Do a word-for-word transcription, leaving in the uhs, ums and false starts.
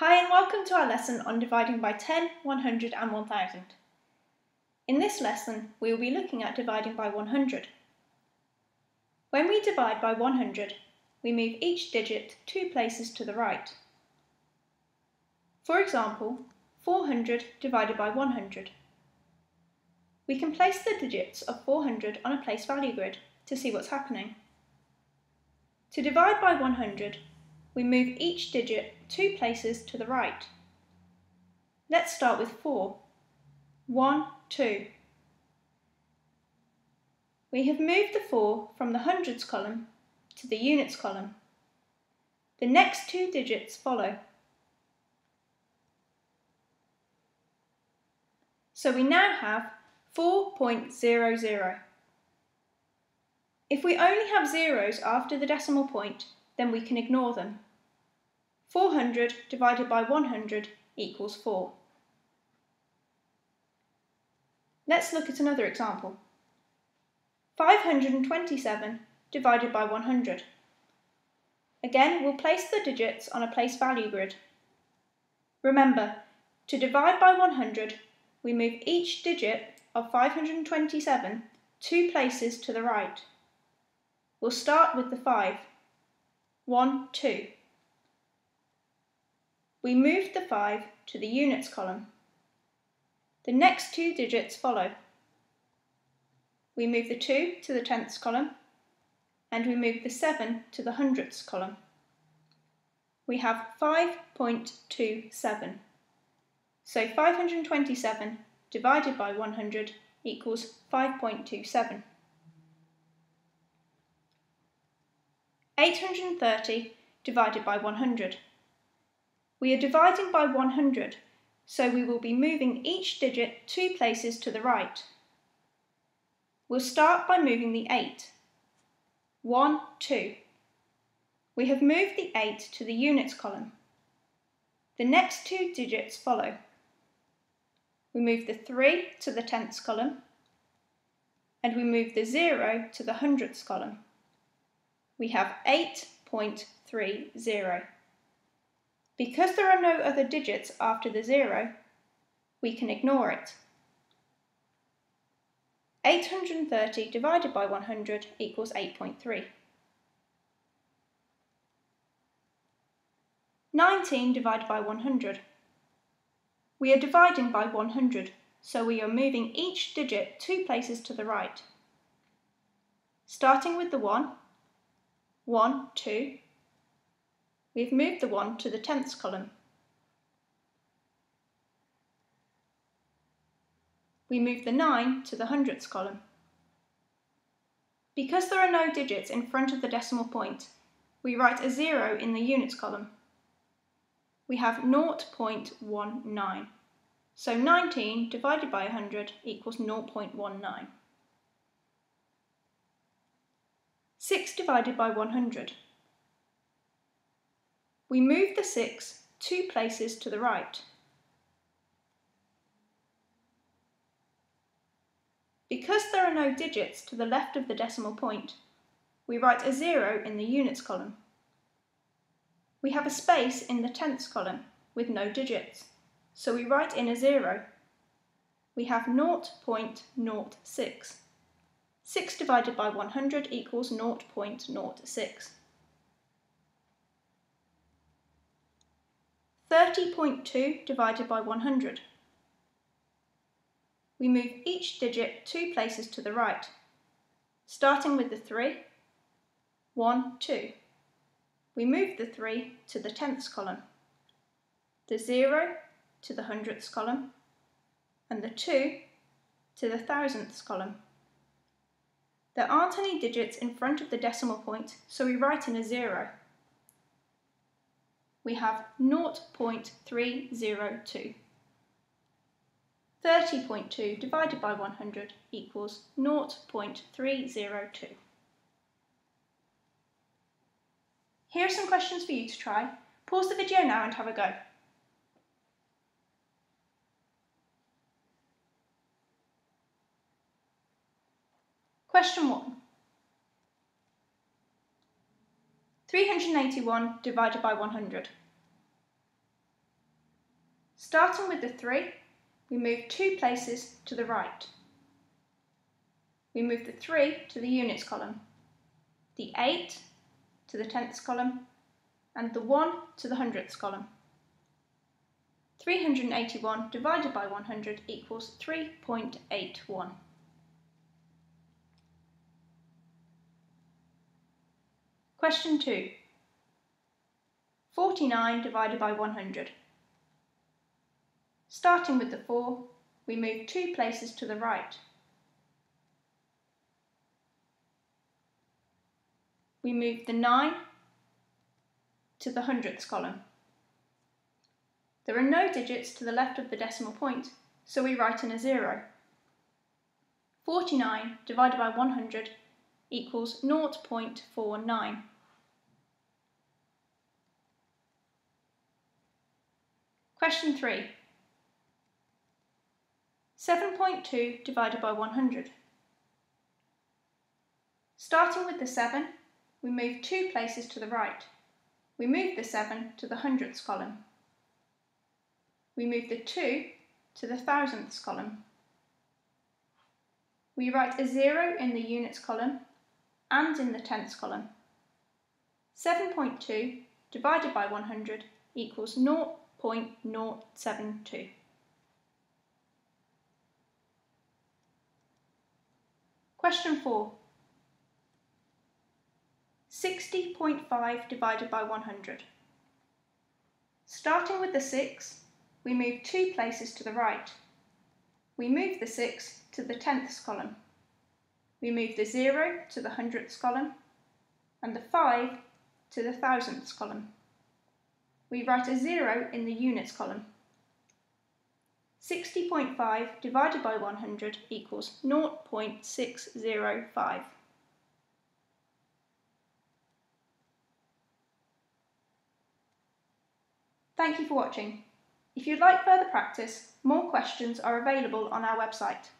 Hi and welcome to our lesson on dividing by ten, one hundred and one thousand. In this lesson we will be looking at dividing by one hundred. When we divide by one hundred, we move each digit two places to the right. For example, four hundred divided by one hundred. We can place the digits of four hundred on a place value grid to see what's happening. To divide by one hundred, we move each digit two places to the right. Let's start with four. one, two. We have moved the four from the hundreds column to the units column. The next two digits follow. So we now have four point zero zero. If we only have zeros after the decimal point, then we can ignore them. four hundred divided by one hundred equals four. Let's look at another example. five hundred twenty-seven divided by one hundred. Again, we'll place the digits on a place value grid. Remember, to divide by one hundred, we move each digit of five hundred twenty-seven two places to the right. We'll start with the five. one, two. We moved the five to the units column. The next two digits follow. We move the two to the tenths column and we move the seven to the hundredths column. We have five point two seven. So five hundred twenty-seven divided by one hundred equals five point two seven. eight hundred thirty divided by one hundred. We are dividing by one hundred, so we will be moving each digit two places to the right. We'll start by moving the eight. one, two. We have moved the eight to the units column. The next two digits follow. We move the three to the tenths column and we move the zero to the hundredths column. We have eight point three zero. Because there are no other digits after the zero, we can ignore it. eight hundred thirty divided by one hundred equals eight point three. nineteen divided by one hundred. We are dividing by one hundred, so we are moving each digit two places to the right. Starting with the one, one, two. We've moved the one to the tenths column. We move the nine to the hundredths column. Because there are no digits in front of the decimal point, we write a zero in the units column. We have zero point one nine. So nineteen divided by one hundred equals zero point one nine. six divided by one hundred. We move the six two places to the right. Because there are no digits to the left of the decimal point, we write a zero in the units column. We have a space in the tenths column with no digits, so we write in a zero. We have zero point zero six. six divided by one hundred equals zero point zero six. thirty point two divided by one hundred. We move each digit two places to the right, starting with the three. one, two. We move the three to the tenths column, the zero to the hundredths column, and the two to the thousandths column. There aren't any digits in front of the decimal point, so we write in a zero. We have zero point three zero two. thirty point two divided by one hundred equals zero point three zero two. Here are some questions for you to try. Pause the video now and have a go. Question one. three hundred eighty-one divided by one hundred. Starting with the three, we move two places to the right. We move the three to the units column, the eight to the tenths column, and the one to the hundredths column. three hundred eighty-one divided by one hundred equals three point eight one. Question two. forty-nine divided by one hundred. Starting with the four, we move two places to the right. We move the nine to the hundredths column. There are no digits to the left of the decimal point, so we write in a zero. forty-nine divided by one hundred equals zero point four nine. Question three. seven point two divided by one hundred. Starting with the seven, we move two places to the right. We move the seven to the hundredths column. We move the two to the thousandths column. We write a zero in the units column and in the tenths column. seven point two divided by one hundred equals zero point zero seven two. Question four. sixty point five divided by one hundred. Starting with the six, we move two places to the right. We move the six to the tenths column. We move the zero to the hundredths column and the five to the thousandths column. We write a zero in the units column. sixty point five divided by one hundred equals zero point six zero five. Thank you for watching. If you'd like further practice, more questions are available on our website.